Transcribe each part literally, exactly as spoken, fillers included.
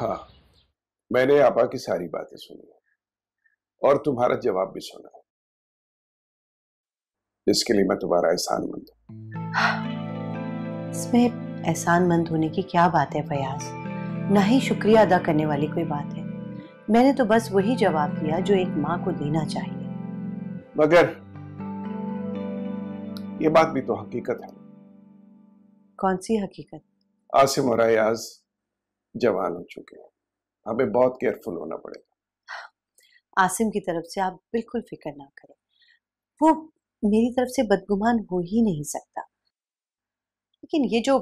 हाँ, मैंने आपा की सारी बातें सुनी और तुम्हारा जवाब भी सुना है, इसके लिए मैं तुम्हारा एहसानमंद हूँ। इसमें एहसानमंद होने की क्या बात है फयाज, ना ही शुक्रिया अदा करने वाली कोई बात है। मैंने तो बस वही जवाब दिया जो एक माँ को देना चाहिए। मगर ये बात भी तो हकीकत है। कौन सी हकीकत? आसिम और अयाज जवान हो चुके हैं, हमें बहुत केयरफुल होना पड़ेगा। आसिम की तरफ से आप बिल्कुल फिक्र ना करें, वो मेरी तरफ से बदगुमान हो ही नहीं सकता। लेकिन ये जो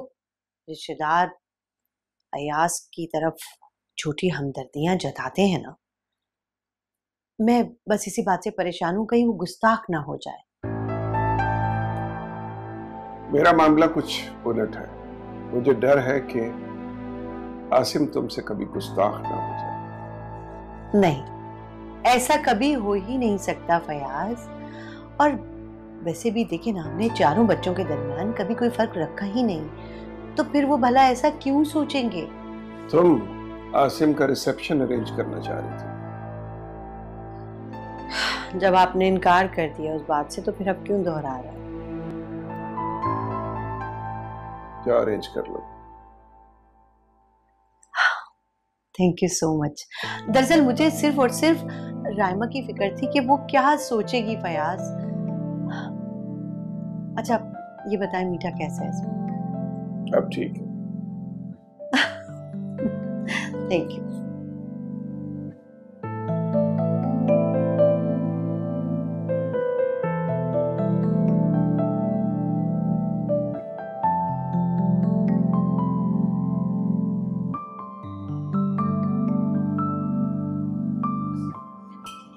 रिश्तेदार अयाज की तरफ छोटी हमदर्दियां जताते हैं ना, मैं बस इसी बात से परेशान हूँ कहीं वो गुस्ताख ना हो जाए। मेरा मामला कुछ उलट है, मुझे डर है कि आसिम तुमसे कभी गुस्ताख ना हो जाए। नहीं, ऐसा कभी हो ही नहीं सकता फयाज। और वैसे भी देखे ना, हमने चारों बच्चों के दरमियान कभी कोई फर्क रखा ही नहीं, तो फिर वो भला ऐसा क्यों सोचेंगे? तुम आसिम का रिसेप्शन अरेंज करना चाह रही थी। जब आपने इनकार कर दिया उस बात से, तो फिर अब क्यों दोहरा रहे? क्या अरेंज कर लो। Thank you so much. दरअसल मुझे सिर्फ और सिर्फ रायमा की फिक्र थी कि वो क्या सोचेगी फयाज। अच्छा ये बताएं मीठा कैसा है इसमें? अब ठीक है। Thank you.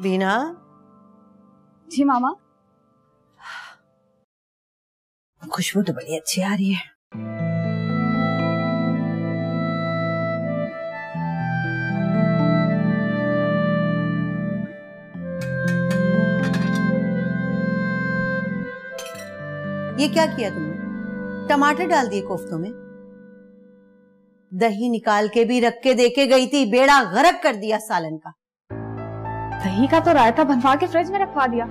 वीना। जी मामा। खुशबू तो बड़ी अच्छी आ रही है। ये क्या किया तुमने? टमाटर डाल दिए कोफ्तों में? दही निकाल के भी रख के देके गई थी, बेड़ा गरक कर दिया सालन का। दही का तो रायता बनवा के फ्रिज में रखवा दिया।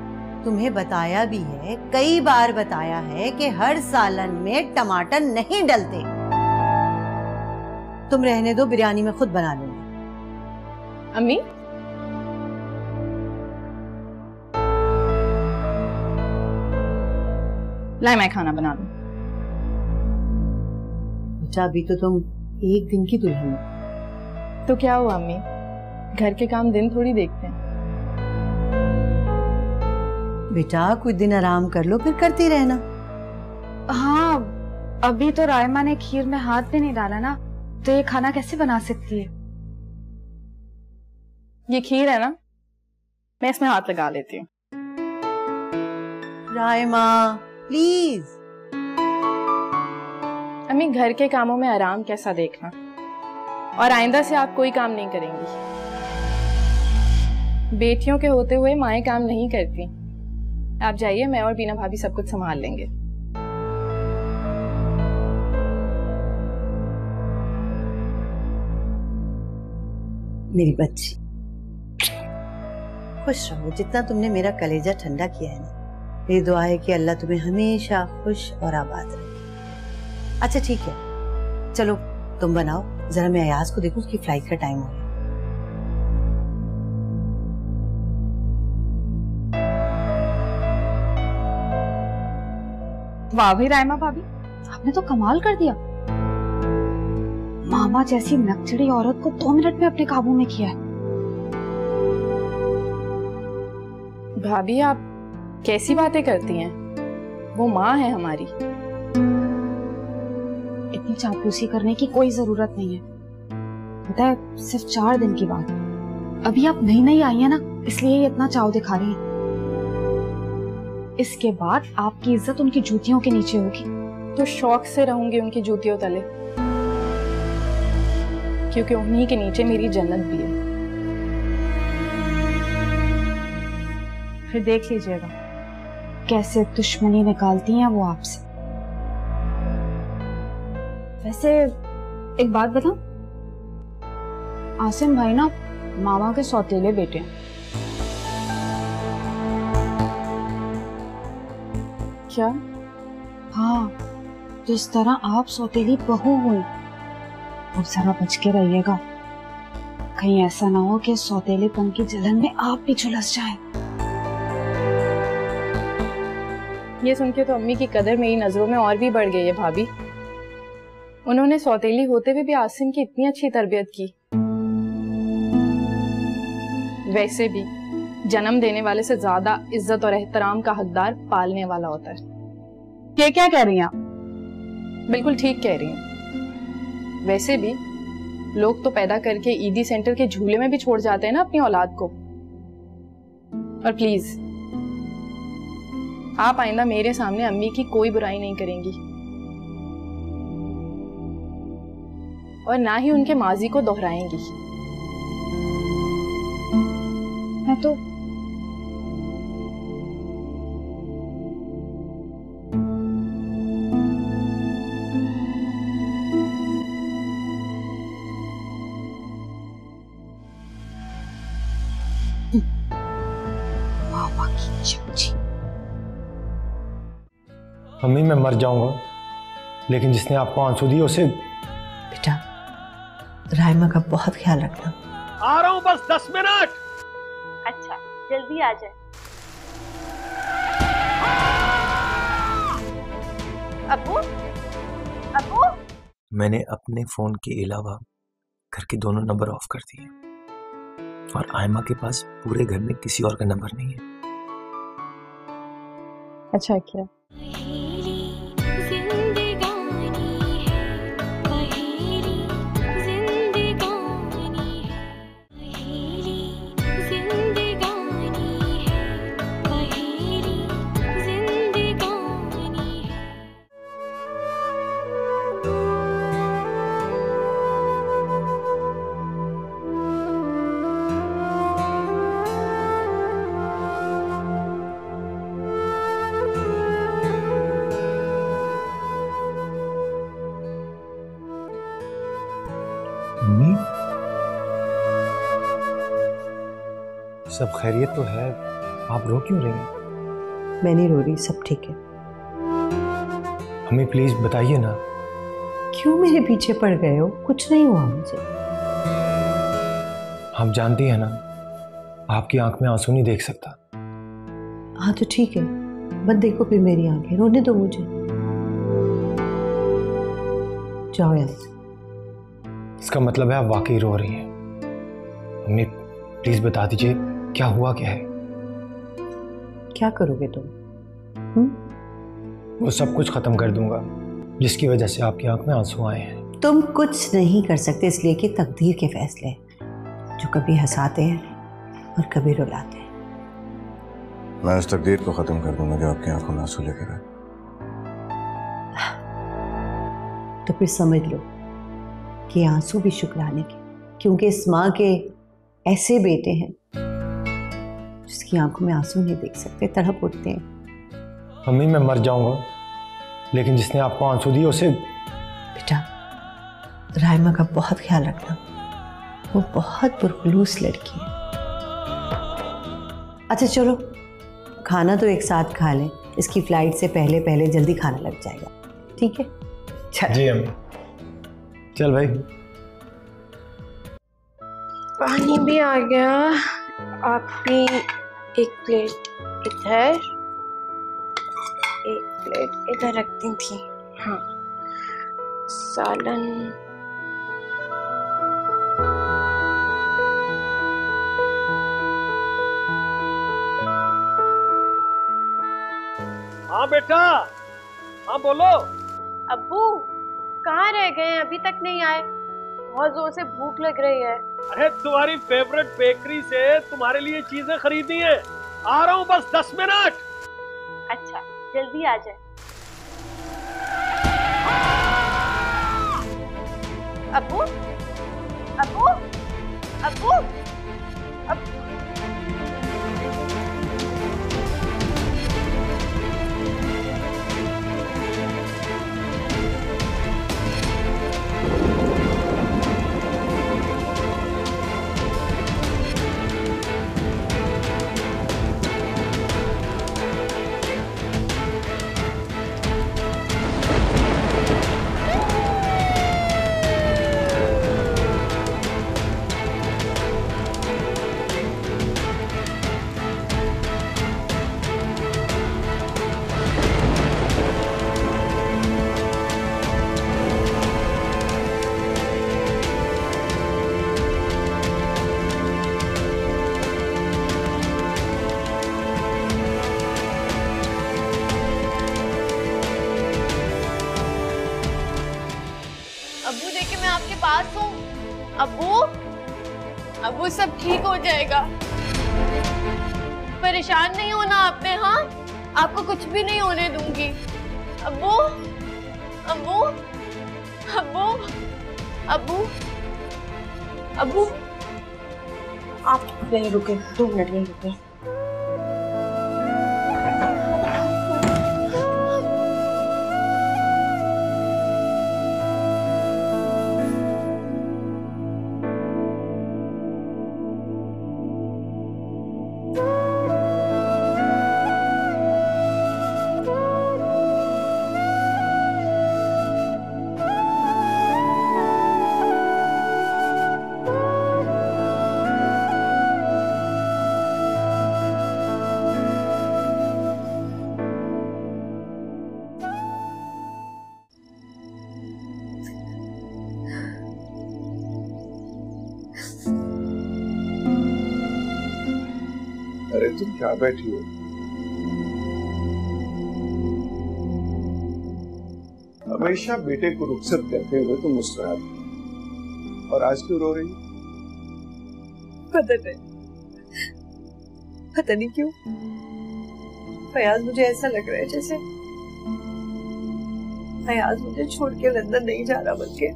तुम्हें बताया भी है, कई बार बताया है कि हर सालन में टमाटर नहीं डलते। तुम रहने दो, बिरयानी में खुद बना लूंगी। अम्मी लाई मैं खाना बना लूं। अच्छा अभी तो तुम एक दिन की दुल्हन हो। तो क्या हुआ अम्मी, घर के काम दिन थोड़ी देखते हैं। बेटा कुछ दिन आराम कर लो, फिर करती रहना। हाँ अभी तो रायमा ने खीर में हाथ भी नहीं डाला ना, तो ये खाना कैसे बना सकती है? ये खीर है ना, मैं इसमें हाथ लगा लेती हूँ। रायमा प्लीज। अम्मी घर के कामों में आराम कैसा देखना, और आइंदा से आप कोई काम नहीं करेंगी। बेटियों के होते हुए माएं काम नहीं करती। आप जाइए, मैं और बीना भाभी सब कुछ संभाल लेंगे। मेरी बच्ची खुश रहो, जितना तुमने मेरा कलेजा ठंडा किया है ना, मेरी दुआ है कि अल्लाह तुम्हें हमेशा खुश और आबाद रखे। अच्छा ठीक है, चलो तुम बनाओ, जरा मैं अयाज को देखूं कि फ्लाइट का टाइम हो गया। वाह भाई रायमा भाभी, आपने तो कमाल कर दिया। मामा जैसी नकचड़ी औरत को दो मिनट में अपने काबू में किया है। भाभी आप कैसी बातें करती हैं, वो माँ है हमारी। इतनी चापलूसी करने की कोई जरूरत नहीं है। पता है सिर्फ चार दिन की बात, अभी आप नई नई आई है ना, इसलिए ये इतना चाव दिखा रही है। इसके बाद आपकी इज्जत उनकी जूतियों के नीचे होगी। तो शौक से रहूंगी उनकी जूतियों तले, क्योंकि उन्हीं के नीचे मेरी जन्नत भी है। फिर देख लीजिएगा कैसे दुश्मनी निकालती हैं वो आपसे। वैसे एक बात बताऊं, आसिम भाई ना मामा के सौतेले बेटे हैं। क्या? हाँ, जिस तरह आप सौतेली बहू हुई। अब जरा बच के रहिएगा, कहीं ऐसा ना हो कि सौतेलेपन की जलन में आप भी झुलस जाए। ये सुनके तो अम्मी की कदर मेरी नजरों में और भी बढ़ गई है भाभी। उन्होंने सौतेली होते हुए भी आसिम की इतनी अच्छी तरबियत की। वैसे भी जन्म देने वाले से ज्यादा इज्जत और एहतराम का हकदार पालने वाला होता है। ये क्या कह रही हैं आप? बिल्कुल ठीक कह रही हैं। वैसे भी लोग तो पैदा करके ईदी सेंटर के झूले में भी छोड़ जाते हैं ना अपनी औलाद को। और प्लीज आप आइंदा मेरे सामने अम्मी की कोई बुराई नहीं करेंगी और ना ही उनके माजी को दोहराएंगी। मैं तो मम्मी मैं मर जाऊंगा, लेकिन जिसने आपको आंसू दिए उसे। बेटा रायमा का बहुत ख्याल रखना। आ रहा हूं बस दस मिनट। अच्छा जल्दी आ जाए। अबू, अबू। मैंने अपने फोन के अलावा घर के दोनों नंबर ऑफ कर दिए और आयमा के पास पूरे घर में किसी और का नंबर नहीं है। अच्छा क्या? सब खैरियत तो है, आप रो क्यों रही हैं? मैं नहीं रो रही, सब ठीक है। हमें प्लीज बताइए ना। क्यों मेरे पीछे पड़ गए हो? कुछ नहीं हुआ मुझे। आप जानती हैं ना आपकी आंख में आंसू नहीं देख सकता। हाँ तो ठीक है, मत देखो फिर मेरी आंखें, रोने दो मुझे। जाओ यार। इसका मतलब है आप वाकई रो रही हैं। हमें प्लीज बता दीजिए क्या हुआ, क्या है? क्या करोगे तुम? हम्म? वो सब कुछ खत्म कर दूंगा जिसकी वजह से आपकी आंख में आंसू आए हैं। तुम कुछ नहीं कर सकते, इसलिए कि तकदीर के फैसले जो कभी हंसाते हैं और कभी रुलाते हैं। मैं इस तकदीर को खत्म कर दूंगा जो आपकी आंखों में आंसू लेकर आए। तो फिर समझ लो कि आंसू भी शुक्राने के, क्योंकि इस माँ के ऐसे बेटे हैं जिसकी आंखों में आंसू नहीं देख सकते, तड़प उठते हैं। मम्मी मैं मर जाऊंगा, लेकिन जिसने आपको आंसू दिए उसे। बेटा रायमा का बहुत ख्याल रखना, वो बहुत पुरखुलूस लड़की है। अच्छा चलो खाना तो एक साथ खा लें, इसकी फ्लाइट से पहले पहले जल्दी खाना लग जाएगा। ठीक है चल। जी अम्मी। चल भाई पानी भी आ गया। आपकी एक प्लेट इधर, एक प्लेट इधर रखती थी। हाँ सालन। हाँ बेटा। हाँ बोलो। अब्बू कहाँ रह गए हैं, अभी तक नहीं आए? बहुत जोर से भूख लग रही है। अरे तुम्हारी फेवरेट बेकरी से तुम्हारे लिए चीजें खरीदी हैं। आ रहा हूँ बस दस मिनट। अच्छा जल्दी आ जाए। अबू, अबू, अबू, अबू। अब वो सब ठीक हो जाएगा। परेशान नहीं होना आपने, हाँ? आपको कुछ भी नहीं होने दूंगी। अबू, अबू, अबू, अबू, अबू, आप नहीं रुके, दो मिनट नहीं रुके। अरे तुम क्या बैठी हो? हमेशा बेटे को रुखसत करते हुए तुम मुस्कुराती हो, और आज क्यों रो रही? पता नहीं, पता नहीं क्यों फयाज, मुझे ऐसा लग रहा है जैसे फयाज मुझे छोड़ के लंदन नहीं जा रहा, बल्कि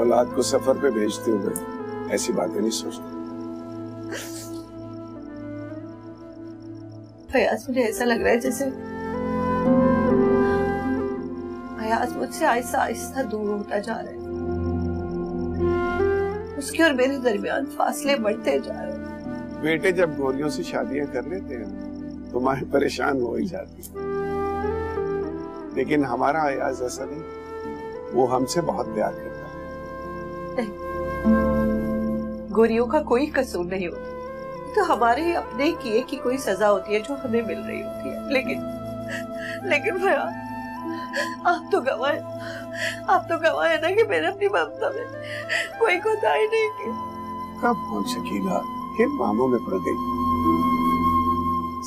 औलाद को सफर पे भेजते हुए ऐसी बातें नहीं सोचती। फयाज मुझे ऐसा लग रहा है जैसे फयाज मुझसे आहिस्ता आहिस्ता दूर होता जा रहा है, उसके और मेरे दरमियान फासले बढ़ते जा रहे हैं। बेटे जब गोरियों से शादियां कर लेते हैं तो मां परेशान हो ही जाती है, लेकिन हमारा अयाज ऐसा नहीं, वो हमसे बहुत प्यार करता है। नहीं, गोरियों का कोई कसूर नहीं होता, तो हमारे अपने किए की कोई सजा होती है जो हमें मिल रही होती है। लेकिन लेकिन भैया आप तो गवाह हैं, आप तो गवाह हैं ना कि मैंने अपनी ममता में कोई कोताही नहीं की। कब पहुंच सकीला किन मामलों में पड़ गई?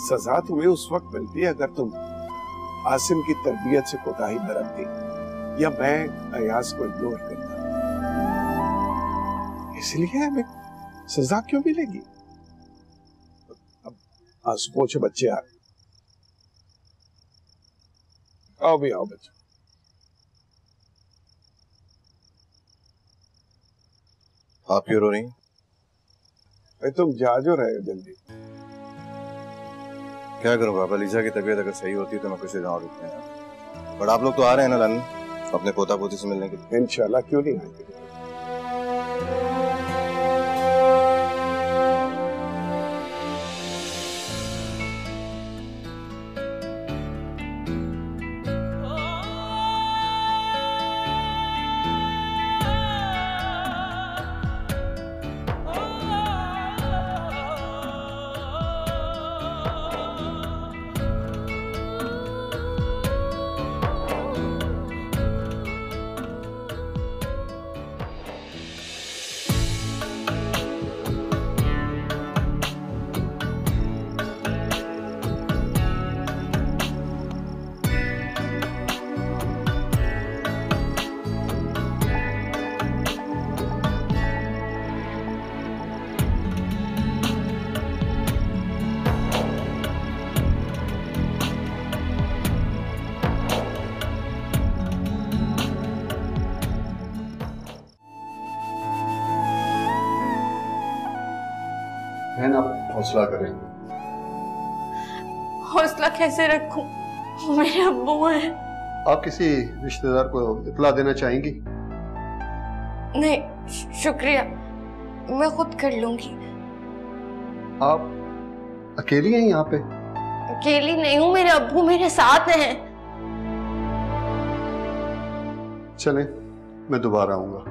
सजा तुम्हें उस वक्त मिलती है अगर तुम आसिम की तरबियत से कोताही बरतती या मैं अयाज को इग्नोर करता, इसलिए हमें सजा क्यों मिलेगी? आंसू बच्चे आ रहे, आओ भी आओ बच्चे। आप क्यों रो रही? भाई तुम जा जो रहे हो जल्दी। क्या करूं पापा, लीजा की तबीयत अगर सही होती तो मैं कुछ जाऊं रुकने यार, बट आप लोग तो आ रहे हैं ना लंदन अपने पोता पोती से मिलने के लिए। इंशाल्लाह, क्यों नहीं आएंगे। हौसला करें। हौसला कैसे रखूं? मेरे अब्बू हैं। आप किसी रिश्तेदार को इतला देना चाहेंगी? नहीं शुक्रिया, मैं खुद कर लूंगी। आप अकेली हैं यहाँ पे? अकेली नहीं हूँ, मेरे अब्बू मेरे साथ हैं। चलें, मैं दोबारा आऊंगा।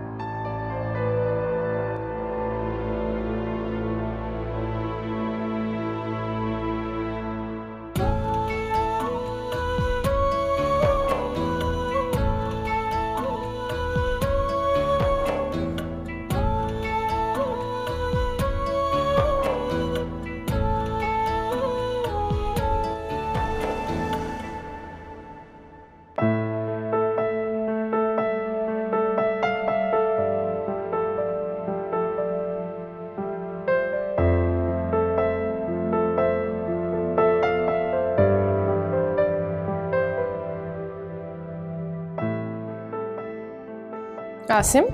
आसिम,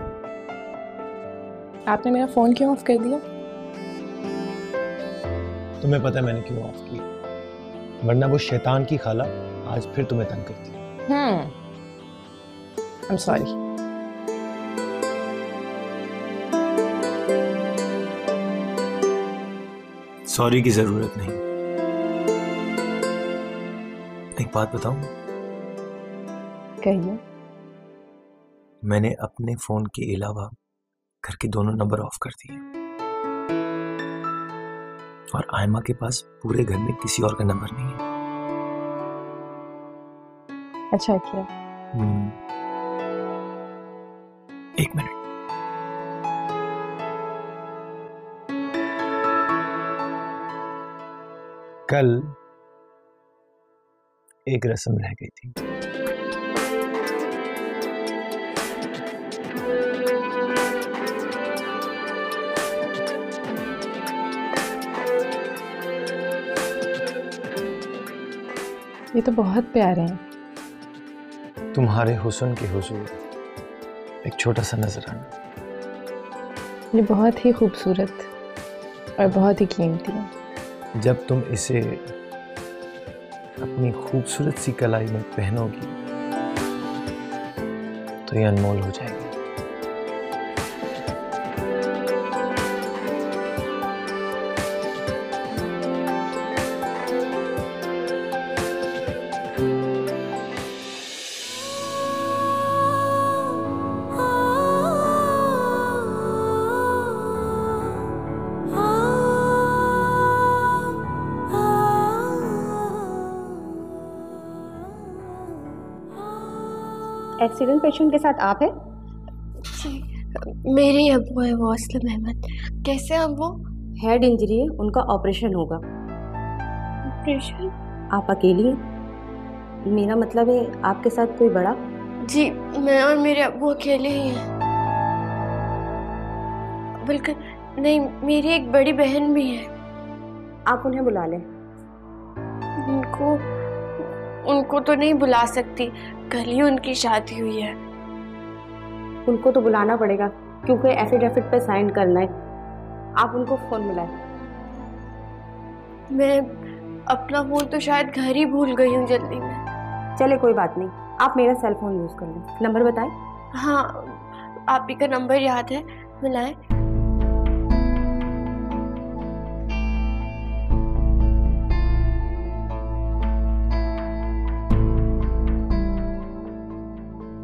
आपने मेरा फ़ोन क्यों ऑफ कर दिया? तुम्हें पता है मैंने क्यों ऑफ किया, वरना वो शैतान की खाला आज फिर तुम्हें तंग करती। Hmm, I am sorry. Sorry की जरूरत नहीं। एक बात बताऊं? कहिए। मैंने अपने फोन के अलावा घर के दोनों नंबर ऑफ कर दिए और आयमा के पास पूरे घर में किसी और का नंबर नहीं है। अच्छा क्या? हम्म। एक मिनट। कल एक रस्म रह गई थी। ये तो बहुत प्यारे हैं। तुम्हारे हुस्न के हुजूर एक छोटा सा नजराना। ये बहुत ही खूबसूरत और बहुत ही कीमती है। जब तुम इसे अपनी खूबसूरत सी कलाई में पहनोगी तो ये अनमोल हो जाएगी। एक्सीडेंट पेशेंट के साथ आप हैं? मेरी अबू है वो, असलम अहमद। कैसे हैं वो? हेड इंजरी है, उनका ऑपरेशन होगा। ऑपरेशन? आप अकेली हैं? मेरा मतलब है आपके साथ कोई बड़ा? जी, मैं और मेरे अबू अकेले ही हैं। बल्कि नहीं, मेरी एक बड़ी बहन भी है। आप उन्हें बुला लें। उनको उनको तो नहीं बुला सकती, कल ही उनकी शादी हुई है। उनको तो बुलाना पड़ेगा क्योंकि एफिडेविट पे साइन करना है। आप उनको फोन मिलाएं। मैं अपना फोन तो शायद घर ही भूल गई हूँ जल्दी में। चले कोई बात नहीं, आप मेरा सेल फोन यूज कर लें। नंबर बताएं। हाँ, आप ही का नंबर याद है, मिलाएं।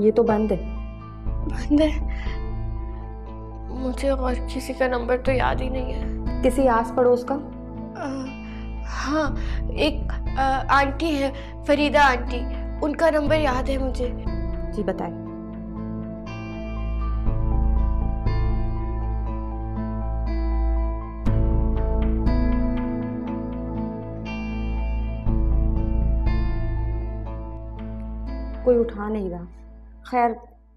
ये तो बंद है। बंद है? मुझे और किसी का नंबर तो याद ही नहीं है। किसी आस पड़ोस का? आ, हाँ, एक आ, आंटी है, फरीदा आंटी, उनका नंबर याद है मुझे। जी बताएं। कोई उठा नहीं रहा। खैर,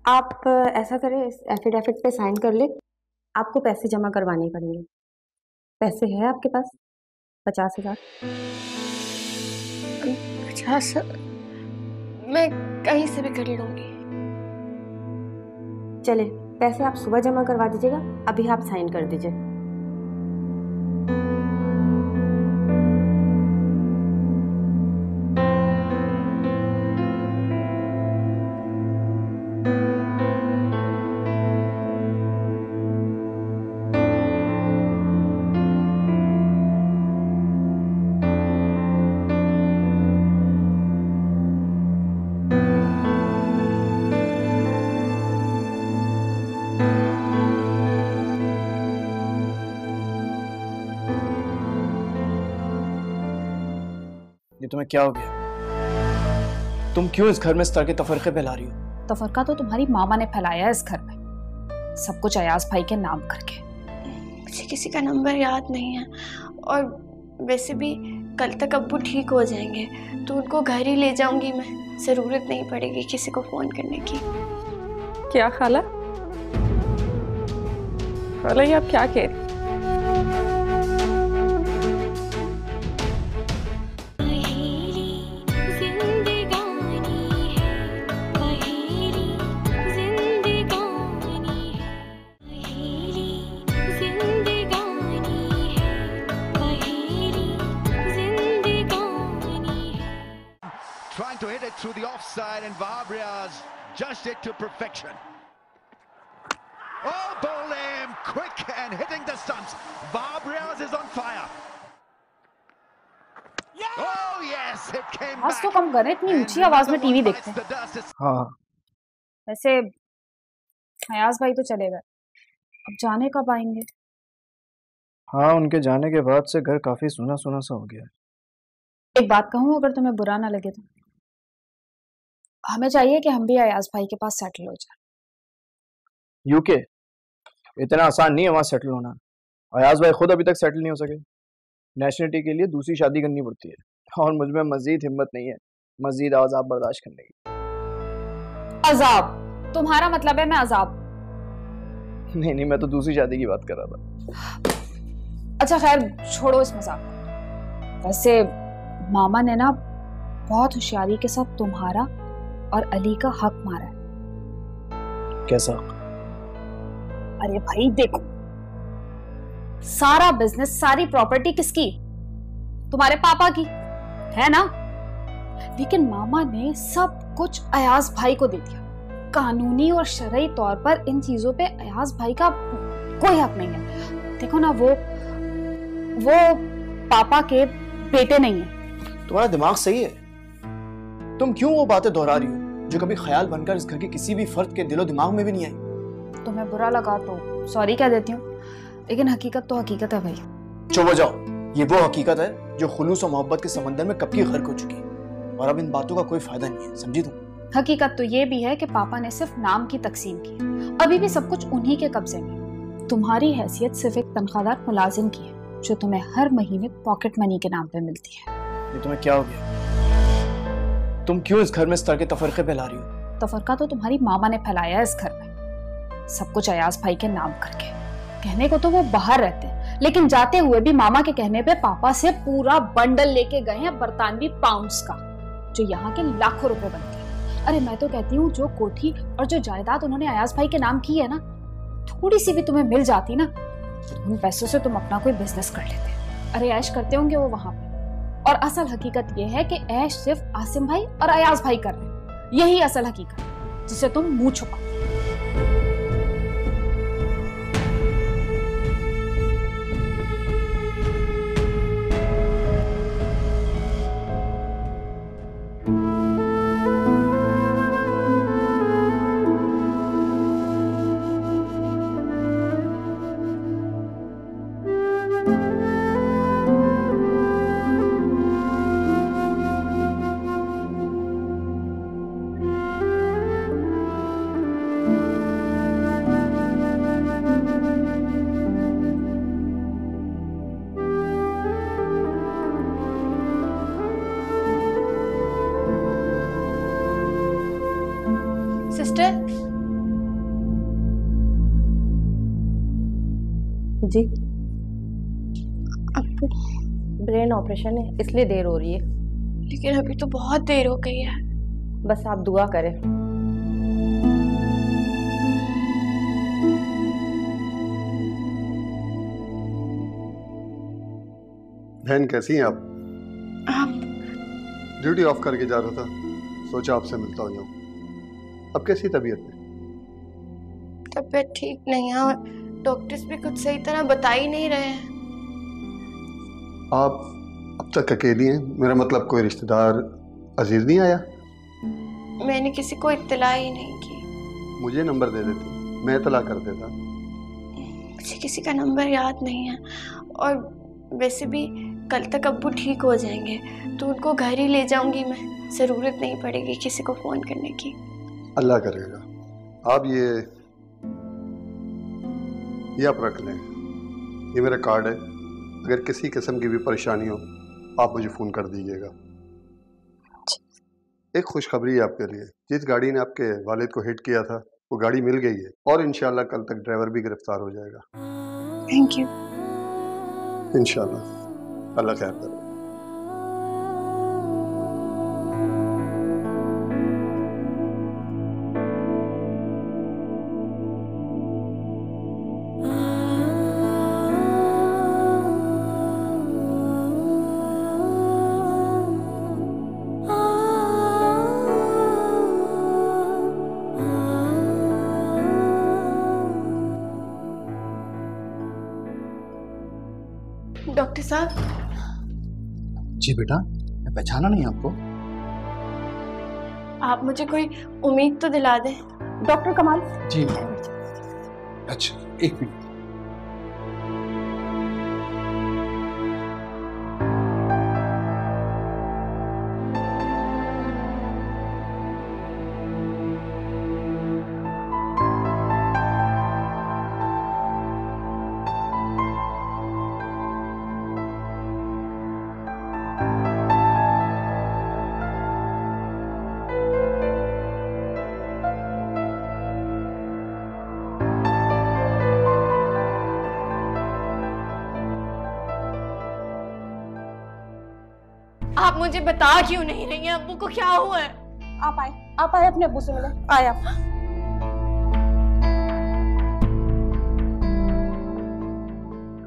आप ऐसा करें, इस एफिडेविट पे साइन कर ले। आपको पैसे जमा करवाने पड़ेंगे। पैसे हैं आपके पास? पचास हज़ार। पचास? मैं कहीं से भी कर लूँगी। चले, पैसे आप सुबह जमा करवा दीजिएगा, अभी आप साइन कर दीजिए। तुम्हें क्या हो गया? तुम क्यों इस घर में इस तरह के तफरके फैला रही हो? तफरका तो तुम्हारी मामा ने फैलाया है इस घर में, सब कुछ अयाज भाई के नाम करके। मुझे किसी का नंबर याद नहीं है और वैसे भी कल तक अब्बू ठीक हो जाएंगे तो उनको घर ही ले जाऊंगी मैं, जरूरत नहीं पड़ेगी किसी को फोन करने की। क्या खाला खाला ये आप क्या कह रही? line, and Wahab Riaz judged it to perfection. Oh, bowled him quick and hitting the stumps. Wahab Riaz is on fire. Oh yes, it came back. आज तो कम करें, इतनी ऊंची आवाज में टीवी देखते हैं। हाँ। वैसे अयाज भाई तो चले गए, अब जाने कब आएंगे? हाँ, उनके जाने के बाद से घर काफी सुना सुना सा हो गया। एक बात कहूँ, अगर तुम्हें बुरा ना लगे तो हमें चाहिए कि हम भी अयाज भाई के पास सेटल हो जाए। यूके इतना आसान नहीं है वहाँ सेटल होना। अयाज भाई खुद अभी तक सेटल नहीं हो सके। नेशनलिटी के लिए दूसरी शादी करनी पड़ती है, और मुझ में मजीद हिम्मत नहीं है मजीद अजाब बर्दाश्त करने की। अजाब तुम्हारा मतलब है? मैं अजाब नहीं नहीं, मैं तो दूसरी शादी की बात कर रहा था। अच्छा खैर छोड़ो इस मजाक को। वैसे मामा ने ना बहुत होशियारी के साथ तुम्हारा और अली का हक मारा है। कैसा? अरे भाई देखो, सारा बिजनेस सारी प्रॉपर्टी किसकी? तुम्हारे पापा की है ना, लेकिन मामा ने सब कुछ अयाज भाई को दे दिया। कानूनी और शरई तौर पर इन चीजों पे अयाज भाई का कोई हक नहीं है। देखो ना, वो वो पापा के बेटे नहीं है। तुम्हारा दिमाग सही है, तुम क्यों वो बातें दोहरा रही हो जो कभी ख्याल बनकर इस घर के किसी भी फर्द के दिलो दिमाग में भी नहीं आई। तुम्हें बुरा लगा तो सॉरी कह देती हूँ, लेकिन हकीकत तो हकीकत है भाई। चुप जाओ, ये वो हकीकत है जो खुलूस और मोहब्बत के समंदर में कब की गर्क हो चुकी है, और अब इन बातों का कोई फायदा नहीं है, समझी तुम? हकीकत तो ये भी है कि पापा ने सिर्फ नाम की तकसीम की, अभी भी सब कुछ उन्हीं के कब्जे में। तुम्हारी हैसियत सिर्फ एक तनख्वाहदार मुलाजिम की है जो तुम्हें हर महीने पॉकेट मनी के नाम पे मिलती है। ये तुम्हें क्या हो गया? तुम क्यों इस घर में इस तरह के तफरके फैला रही हो? तफरका तो तुम्हारी मामा ने फैलाया है इस घर में, सब कुछ अयाज भाई के नाम करके। कहने को तो वो बाहर रहते हैं, लेकिन जाते हुए भी मामा के कहने पे पापा से पूरा बंडल लेके गए हैं बरतानवी पाउंड्स का, जो यहाँ के लाखों रुपए बनते हैं। अरे मैं तो कहती हूँ, जो कोठी और जो जायदाद उन्होंने अयाज भाई के नाम की है ना, थोड़ी सी भी तुम्हें मिल जाती ना, उन पैसों से तुम अपना कोई बिजनेस कर लेते। अरे ऐश करते होंगे वो वहाँ पे, और असल हकीकत यह है कि ऐश सिर्फ आसिम भाई और अयाज भाई कर रहे हैं। यही असल हकीकत जिसे तुम मुँह छुपाओ। जी आपको ब्रेन ऑपरेशन है इसलिए देर हो रही है, लेकिन अभी तो बहुत देर हो गई है। बस आप दुआ करें। बहन कैसी हैं आप? आप ड्यूटी ऑफ करके जा रहा था, सोचा आपसे मिलता हूँ। अब कैसी तबीयत है? तबीयत ठीक नहीं है और डॉक्टर्स भी कुछ सही तरह बता ही नहीं रहे हैं। आप अब तक अकेली हैं? मेरा मतलब कोई रिश्तेदार अजीज नहीं आया? मैंने किसी को इत्तला ही नहीं की। मुझे नंबर दे देती, मैं इत्तला कर देता। मुझे किसी का नंबर याद नहीं है, और वैसे भी कल तक अब्बू ठीक हो जाएंगे तो उनको घर ही ले जाऊंगी मैं, ज़रूरत नहीं पड़ेगी किसी को फ़ोन करने की। अल्लाह करेगा। आप ये ये आप रख लें, ये मेरा कार्ड है, अगर किसी किस्म की भी परेशानी हो आप मुझे फ़ोन कर दीजिएगा। एक खुशखबरी है आपके लिए, जिस गाड़ी ने आपके वालिद को हिट किया था वो गाड़ी मिल गई है, और इंशाल्लाह कल तक ड्राइवर भी गिरफ्तार हो जाएगा। Thank you. इंशाल्लाह, अल्लाह खैर करे। डॉक्टर साहब। जी बेटा, मैं पहचाना नहीं आपको। आप मुझे कोई उम्मीद तो दिला दें। डॉक्टर कमाल। जी अच्छा, एक मिनट। आप मुझे बता क्यों नहीं रही हैं? अब्बू को क्या हुआ है? आप आए, आप आए, अपने अब्बू से मिले। आए आप।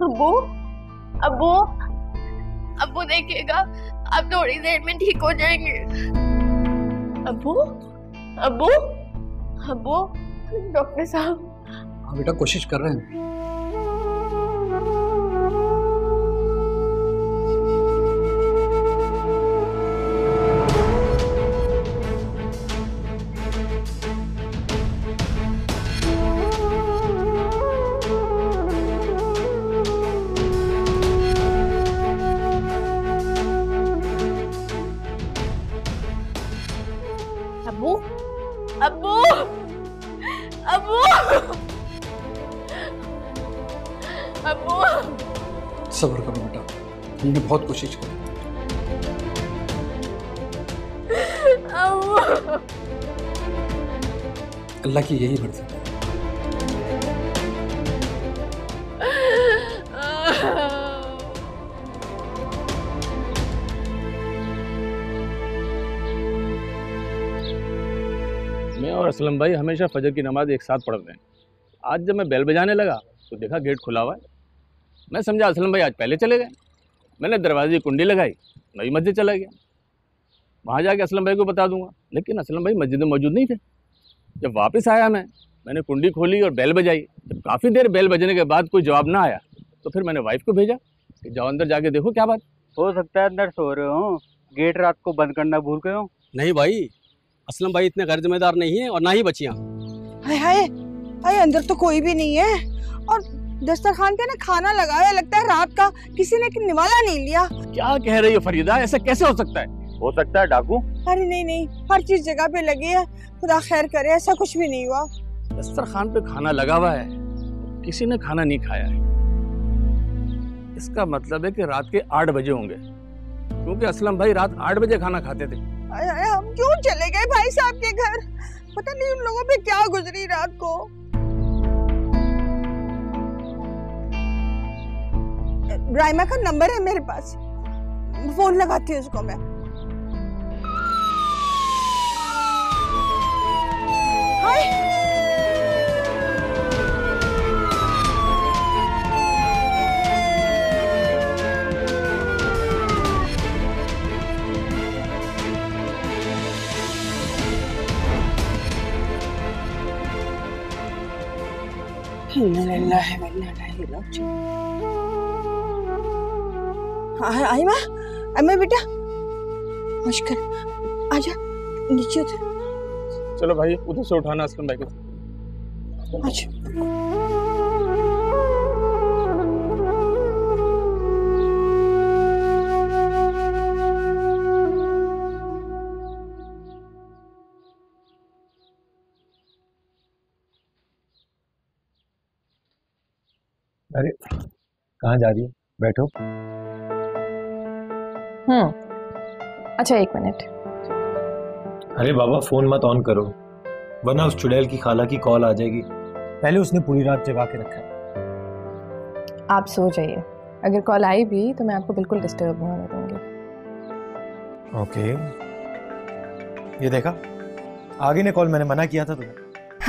अब्बू, अब्बू, अब्बू देखिएगा, आप थोड़ी देर में ठीक हो जाएंगे। अब्बू, अब्बू, अब्बू, डॉक्टर साहब। हाँ बेटा, कोशिश कर रहे हैं। अब्बू, अब्बू, अब्बू। सब्र करो बेटा, हमने बहुत कोशिश की। अल्लाह की यही मर्जी है। और असलम भाई हमेशा फजर की नमाज़ एक साथ पढ़ते हैं। आज जब मैं बेल बजाने लगा तो देखा गेट खुला हुआ है। मैं समझा असलम भाई आज पहले चले गए। मैंने दरवाजे की कुंडी लगाई, मैं भी मस्जिद चला गया। वहाँ जाके असलम भाई को बता दूंगा, लेकिन असलम भाई मस्जिद में मौजूद नहीं थे। जब वापस आया मैं मैंने कुंडी खोली और बेल बजाई। जब काफ़ी देर बेल बजने के बाद कोई जवाब ना आया तो फिर मैंने वाइफ को भेजा कि जाओ अंदर जाके देखो क्या बात। हो सकता है अंदर सो रहे हो, गेट रात को बंद करना भूल गए हो। नहीं भाई, असलम भाई इतने गैर जिम्मेदार नहीं है और ना ही बच्चियाँ। हाय हाय हाय, अंदर तो कोई भी नहीं है और दस्तरखान पे ना खाना लगाया, लगता है रात का किसी ने निवाला नहीं लिया। क्या कह रही हो फरीदा, ऐसा कैसे हो सकता है? हो सकता है डाकू। अरे नहीं नहीं, हर चीज जगह पे लगी है, खुदा खैर करे, ऐसा कुछ भी नहीं हुआ। दस्तरखान पे खाना लगा हुआ है, किसी ने खाना नहीं खाया है। इसका मतलब है की रात के आठ बजे होंगे, क्योंकि असलम भाई रात आठ बजे खाना खाते थे। हम क्यों चले गए भाई साहब के घर? पता नहीं उन लोगों पे क्या गुजरी रात को। रायमा का नंबर है मेरे पास, फोन लगाती हूँ उसको मैं। हाय बेटा, मुश्किल आजा नीचे उतर। चलो भाई उधर से उठाना असलम भाई को। अच्छा अरे कहाँ जा रही है? बैठो। हम्म अच्छा एक मिनट। अरे बाबा फोन मत ऑन करो, वरना उस चुड़ैल की खाला की कॉल आ जाएगी। पहले उसने पूरी रात जगा के रखा है। आप सो जाइए, अगर कॉल आई भी तो मैं आपको बिल्कुल डिस्टर्ब नहीं होने दूंगी। ओके ये देखा, आगे ने कॉल, मैंने मना किया था तुम्हें।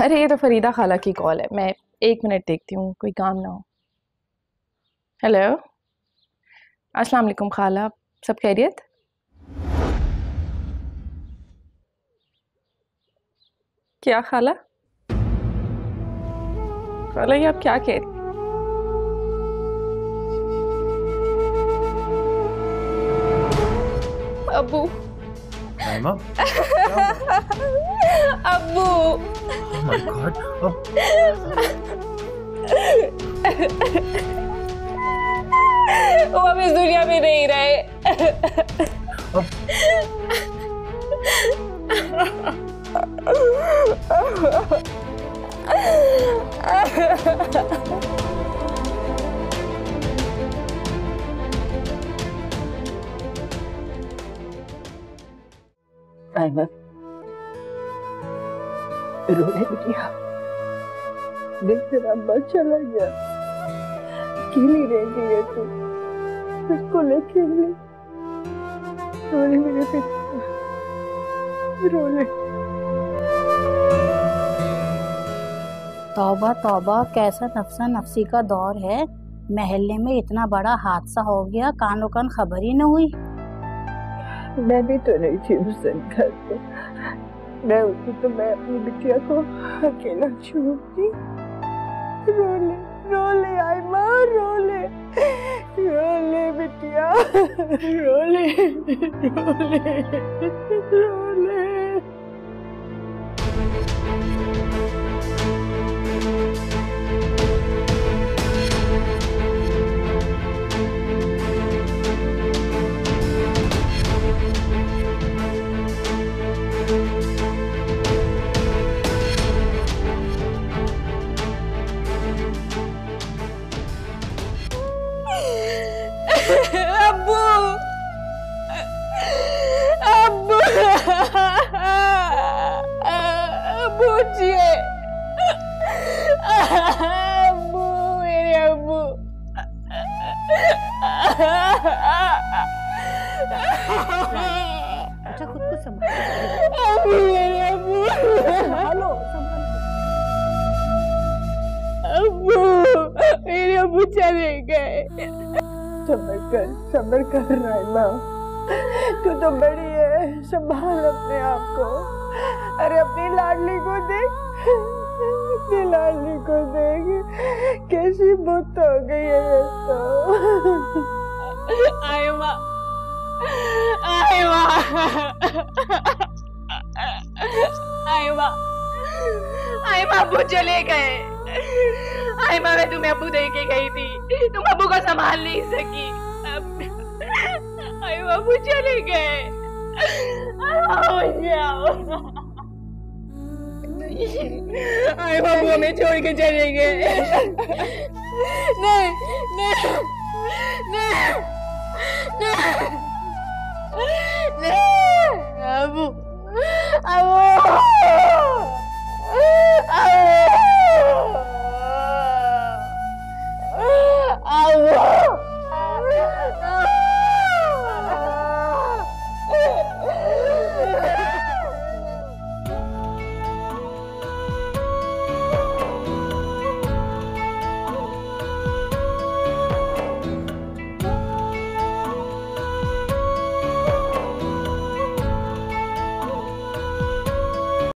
अरे ये तो फरीदा खाला की कॉल है, मैं एक मिनट देखती हूँ कोई काम ना हो। हेलो, अस्सलाम वालेकुम खाला, सब खैरियत? क्या खाला, खाला ये आप क्या कह रही? Abu. रैमा? Abu. Oh my God. वो अब इस दुनिया में नहीं रहे। अहमद रोने लगी। दिल तेरा मर चला गया। अकेली रह गई है तू। उसको लेके ले रोने मेरे पे रोने। तौबा तौबा, कैसा नफसा नफसी का दौर है। महल्ले में इतना बड़ा हादसा हो गया, कानो कान खबर ही न हुई। मैं भी तो नहीं थी हुसैन घर पे। मैं उठी तो मैं अपनी बिटिया को अकेला छोड़ दी। रो ले रो ले आई माँ, रो ले रो ले बिटिया, रो ले रो ले रो ले। सबर कर रैमा, तू तो बड़ी है, संभाल अपने आप को। अरे अपनी लाडली को देख, अपनी लाडली को देख, कैसी बुत हो गई है तो। आए माँ, आए माँ, आए माँ, आए माँ, अबू चले गए। आए माँ, मैं तुम्हें अबू देके गई थी, तुम अबू को संभाल नहीं सकी। आए बाबू चले गए। आए बाबू हमें छोड़ के चले गए। नहीं नहीं नहीं, बाबू बाबू।